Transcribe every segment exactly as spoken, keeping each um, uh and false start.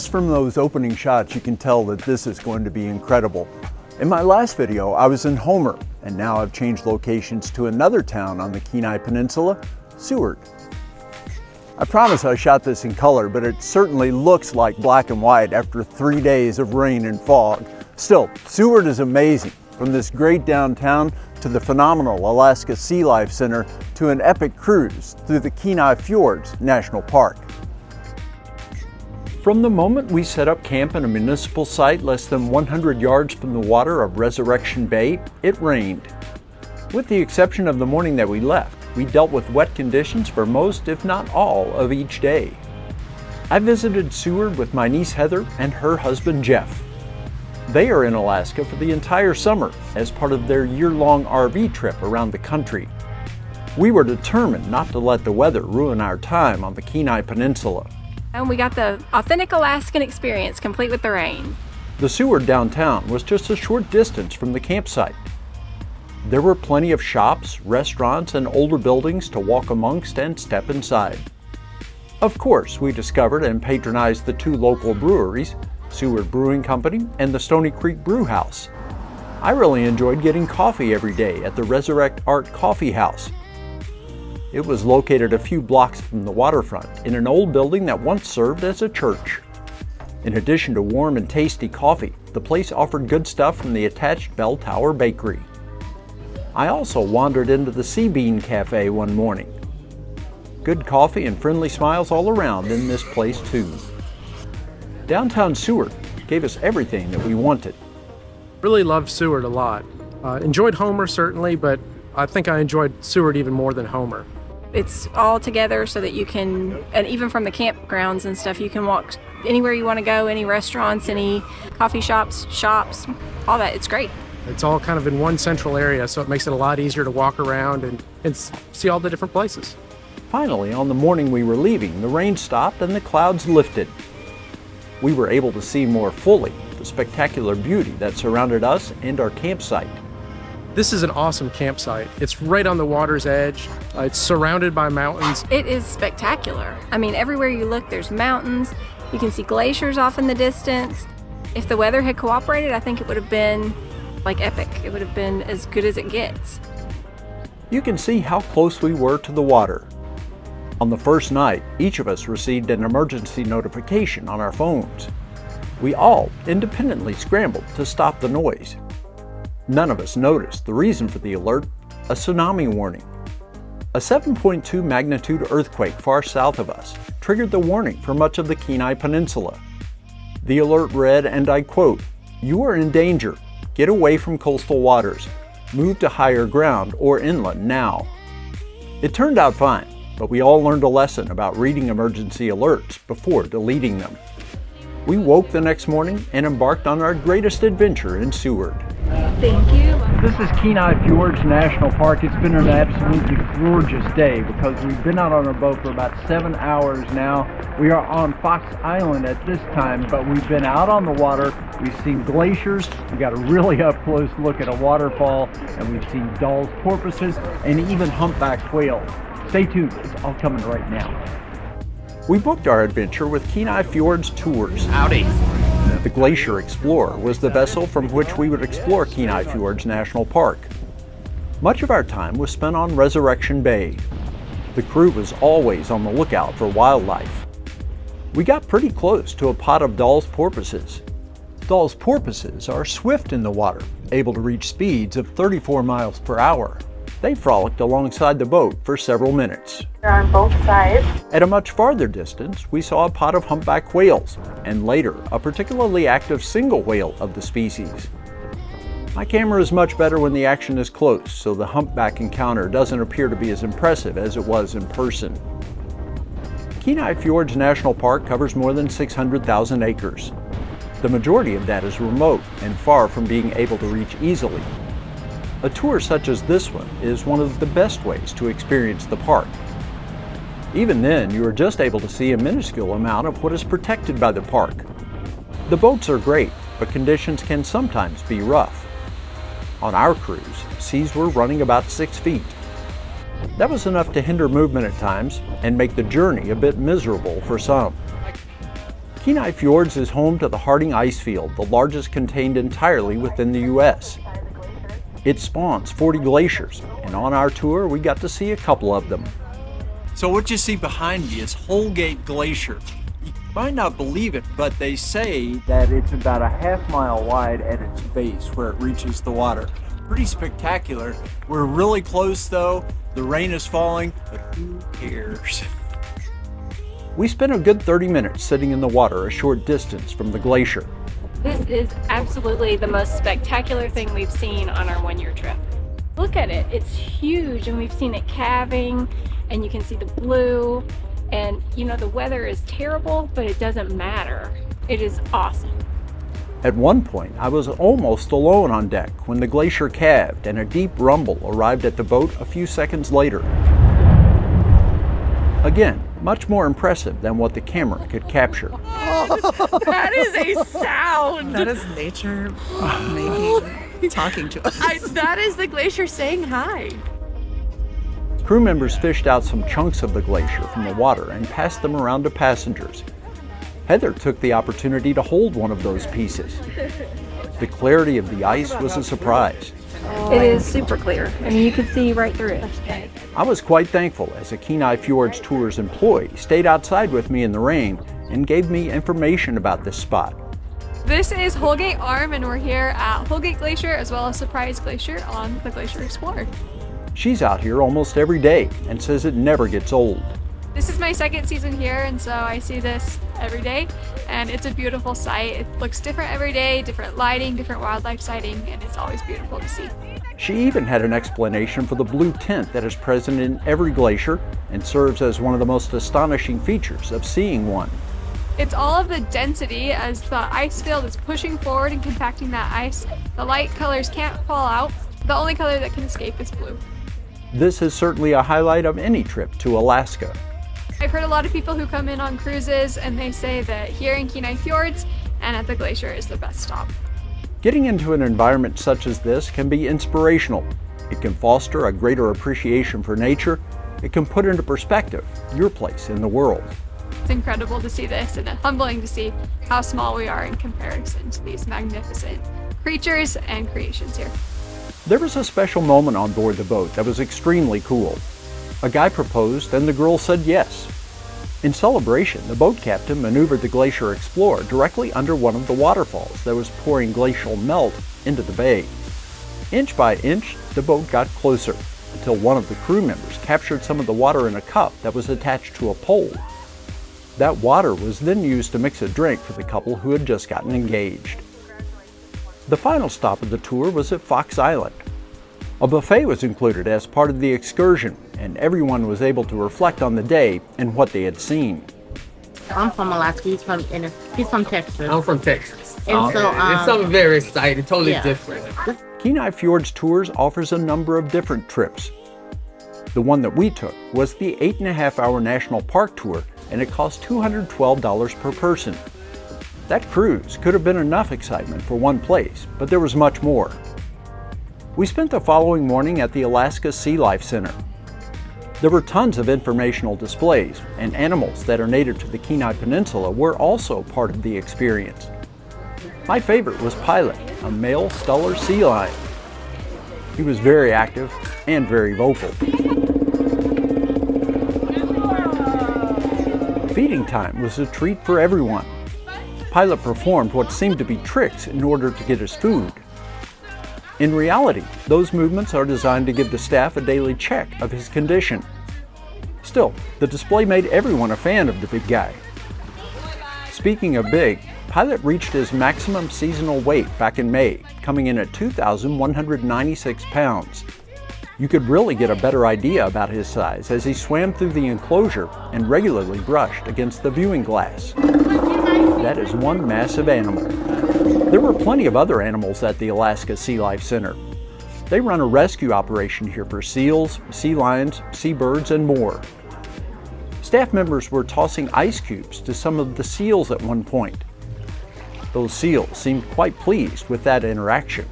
Just from those opening shots, you can tell that this is going to be incredible. In my last video, I was in Homer, and now I've changed locations to another town on the Kenai Peninsula, Seward. I promise I shot this in color, but it certainly looks like black and white after three days of rain and fog. Still, Seward is amazing, from this great downtown to the phenomenal Alaska Sea Life Center to an epic cruise through the Kenai Fjords National Park. From the moment we set up camp in a municipal site less than one hundred yards from the water of Resurrection Bay, it rained. With the exception of the morning that we left, we dealt with wet conditions for most, if not all, of each day. I visited Seward with my niece Heather and her husband Jeff. They are in Alaska for the entire summer as part of their year-long R V trip around the country. We were determined not to let the weather ruin our time on the Kenai Peninsula. And we got the authentic Alaskan experience, complete with the rain. The Seward downtown was just a short distance from the campsite. There were plenty of shops, restaurants, and older buildings to walk amongst and step inside. Of course, we discovered and patronized the two local breweries, Seward Brewing Company and the Stony Creek Brew House. I really enjoyed getting coffee every day at the Resurrect Art Coffee House. It was located a few blocks from the waterfront in an old building that once served as a church. In addition to warm and tasty coffee, the place offered good stuff from the attached Bell Tower Bakery. I also wandered into the Sea Bean Cafe one morning. Good coffee and friendly smiles all around in this place too. Downtown Seward gave us everything that we wanted. Really loved Seward a lot. Uh, enjoyed Homer certainly, but I think I enjoyed Seward even more than Homer. It's all together so that you can, and even from the campgrounds and stuff, you can walk anywhere you want to go, any restaurants, any coffee shops, shops, all that. It's great. It's all kind of in one central area, so it makes it a lot easier to walk around and, and see all the different places. Finally, on the morning we were leaving, the rain stopped and the clouds lifted. We were able to see more fully the spectacular beauty that surrounded us and our campsite. This is an awesome campsite. It's right on the water's edge. Uh, it's surrounded by mountains. It is spectacular. I mean, everywhere you look, there's mountains. You can see glaciers off in the distance. If the weather had cooperated, I think it would have been like epic. It would have been as good as it gets. You can see how close we were to the water. On the first night, each of us received an emergency notification on our phones. We all independently scrambled to stop the noise. None of us noticed the reason for the alert, a tsunami warning. A seven point two magnitude earthquake far south of us triggered the warning for much of the Kenai Peninsula. The alert read, and I quote, "You are in danger. Get away from coastal waters. Move to higher ground or inland now." It turned out fine, but we all learned a lesson about reading emergency alerts before deleting them. We woke the next morning and embarked on our greatest adventure in Seward. Thank you. This is Kenai Fjords National Park. It's been an absolutely gorgeous day because we've been out on our boat for about seven hours now. We are on Fox Island at this time, but we've been out on the water. We've seen glaciers. We got a really up-close look at a waterfall, and we've seen gulls, porpoises, and even humpback whales. Stay tuned. It's all coming right now. We booked our adventure with Kenai Fjords Tours. Howdy. The Glacier Explorer was the vessel from which we would explore Kenai Fjords National Park. Much of our time was spent on Resurrection Bay. The crew was always on the lookout for wildlife. We got pretty close to a pod of Doll's porpoises. Doll's porpoises are swift in the water, able to reach speeds of thirty-four miles per hour. They frolicked alongside the boat for several minutes. They're on both sides. At a much farther distance, we saw a pod of humpback whales, and later, a particularly active single whale of the species. My camera is much better when the action is close, so the humpback encounter doesn't appear to be as impressive as it was in person. Kenai Fjords National Park covers more than six hundred thousand acres. The majority of that is remote and far from being able to reach easily. A tour such as this one is one of the best ways to experience the park. Even then, you are just able to see a minuscule amount of what is protected by the park. The boats are great, but conditions can sometimes be rough. On our cruise, seas were running about six feet. That was enough to hinder movement at times and make the journey a bit miserable for some. Kenai Fjords is home to the Harding Icefield, the largest contained entirely within the U S It spawns forty glaciers, and on our tour we got to see a couple of them. So what you see behind me is Holgate Glacier. You might not believe it, but they say that it's about a half mile wide at its base where it reaches the water. Pretty spectacular. We're really close though. The rain is falling, but who cares? We spent a good thirty minutes sitting in the water a short distance from the glacier. This is absolutely the most spectacular thing we've seen on our one-year trip. Look at it, it's huge, and we've seen it calving, and you can see the blue, and you know, the weather is terrible, but it doesn't matter. It is awesome. At one point, I was almost alone on deck when the glacier calved and a deep rumble arrived at the boat a few seconds later. Again, much more impressive than what the camera could capture. Oh, that is a sound! That is nature making, talking to us. I, that is the glacier saying hi. Crew members fished out some chunks of the glacier from the water and passed them around to passengers. Heather took the opportunity to hold one of those pieces. The clarity of the ice was a surprise. It is super clear. I mean, you can see right through it. I was quite thankful as a Kenai Fjords Tours employee stayed outside with me in the rain and gave me information about this spot. This is Holgate Arm, and we're here at Holgate Glacier as well as Surprise Glacier on the Glacier Explorer. She's out here almost every day and says it never gets old. This is my second season here, and so I see this every day, and it's a beautiful sight. It looks different every day, different lighting, different wildlife sighting, and it's always beautiful to see. She even had an explanation for the blue tint that is present in every glacier and serves as one of the most astonishing features of seeing one. It's all of the density as the ice field is pushing forward and compacting that ice. The light colors can't fall out. The only color that can escape is blue. This is certainly a highlight of any trip to Alaska. I've heard a lot of people who come in on cruises and they say that here in Kenai Fjords and at the glacier is the best stop. Getting into an environment such as this can be inspirational. It can foster a greater appreciation for nature. It can put into perspective your place in the world. It's incredible to see this, and humbling to see how small we are in comparison to these magnificent creatures and creations here. There was a special moment on board the boat that was extremely cool. A guy proposed, and the girl said yes. In celebration, the boat captain maneuvered the Glacier Explorer directly under one of the waterfalls that was pouring glacial melt into the bay. Inch by inch, the boat got closer, until one of the crew members captured some of the water in a cup that was attached to a pole. That water was then used to mix a drink for the couple who had just gotten engaged. The final stop of the tour was at Fox Island. A buffet was included as part of the excursion, and everyone was able to reflect on the day and what they had seen. I'm from Alaska, he's from, and he's from Texas. I'm from Texas. And oh, so, um, it's something very exciting, totally yeah. different. Kenai Fjords Tours offers a number of different trips. The one that we took was the eight and a half hour national park tour, and it cost two hundred twelve dollars per person. That cruise could have been enough excitement for one place, but there was much more. We spent the following morning at the Alaska Sea Life Center. There were tons of informational displays, and animals that are native to the Kenai Peninsula were also part of the experience. My favorite was Pilot, a male stellar sea lion. He was very active and very vocal. Feeding time was a treat for everyone. Pilot performed what seemed to be tricks in order to get his food. In reality, those movements are designed to give the staff a daily check of his condition. Still, the display made everyone a fan of the big guy. Speaking of big, Pilot reached his maximum seasonal weight back in May, coming in at two thousand one hundred ninety-six pounds. You could really get a better idea about his size as he swam through the enclosure and regularly brushed against the viewing glass. That is one massive animal. There were plenty of other animals at the Alaska Sea Life Center. They run a rescue operation here for seals, sea lions, seabirds, and more. Staff members were tossing ice cubes to some of the seals at one point. Those seals seemed quite pleased with that interaction.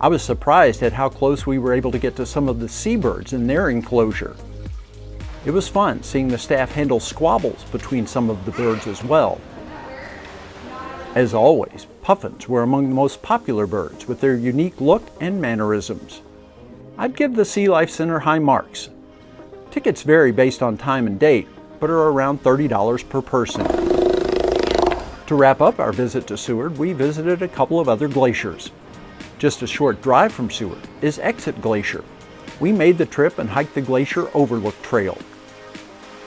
I was surprised at how close we were able to get to some of the seabirds in their enclosure. It was fun seeing the staff handle squabbles between some of the birds as well. As always, puffins were among the most popular birds with their unique look and mannerisms. I'd give the Sea Life Center high marks. Tickets vary based on time and date, but are around thirty dollars per person. To wrap up our visit to Seward, we visited a couple of other glaciers. Just a short drive from Seward is Exit Glacier. We made the trip and hiked the Glacier Overlook Trail.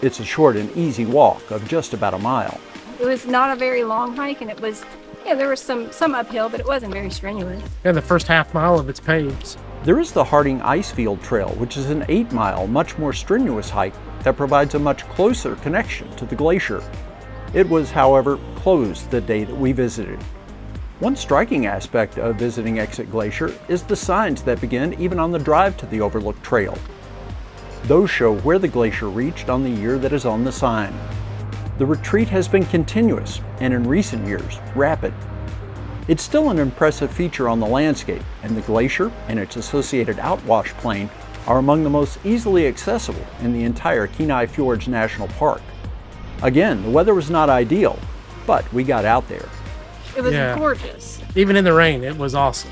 It's a short and easy walk of just about a mile. It was not a very long hike, and it was, yeah, there was some, some uphill, but it wasn't very strenuous. And the first half mile of it's paved. There is the Harding Icefield Trail, which is an eight mile, much more strenuous hike that provides a much closer connection to the glacier. It was, however, closed the day that we visited. One striking aspect of visiting Exit Glacier is the signs that begin even on the drive to the Overlook Trail. Those show where the glacier reached on the year that is on the sign. The retreat has been continuous, and in recent years, rapid. It's still an impressive feature on the landscape, and the glacier and its associated outwash plain are among the most easily accessible in the entire Kenai Fjords National Park. Again, the weather was not ideal, but we got out there. It was yeah. gorgeous. Even in the rain, it was awesome.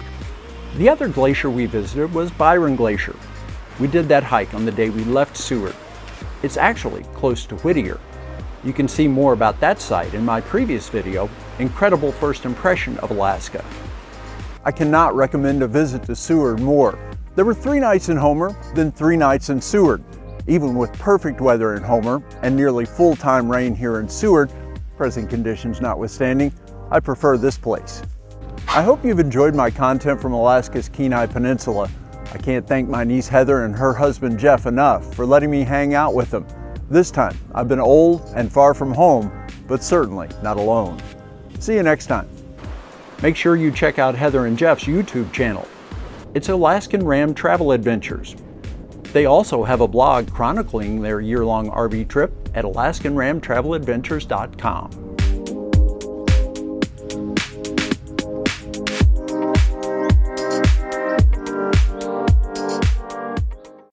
The other glacier we visited was Byron Glacier. We did that hike on the day we left Seward. It's actually close to Whittier. You can see more about that site in my previous video, Incredible First Impression of Alaska. I cannot recommend a visit to Seward more. There were three nights in Homer, then three nights in Seward. Even with perfect weather in Homer and nearly full-time rain here in Seward, present conditions notwithstanding, I prefer this place. I hope you've enjoyed my content from Alaska's Kenai Peninsula. I can't thank my niece Heather and her husband Jeff enough for letting me hang out with them. This time, I've been old and far from home, but certainly not alone. See you next time. Make sure you check out Heather and Jeff's YouTube channel. It's Alaskan Ram Travel Adventures. They also have a blog chronicling their year-long R V trip at Alaskan Ram Travel Adventures dot com.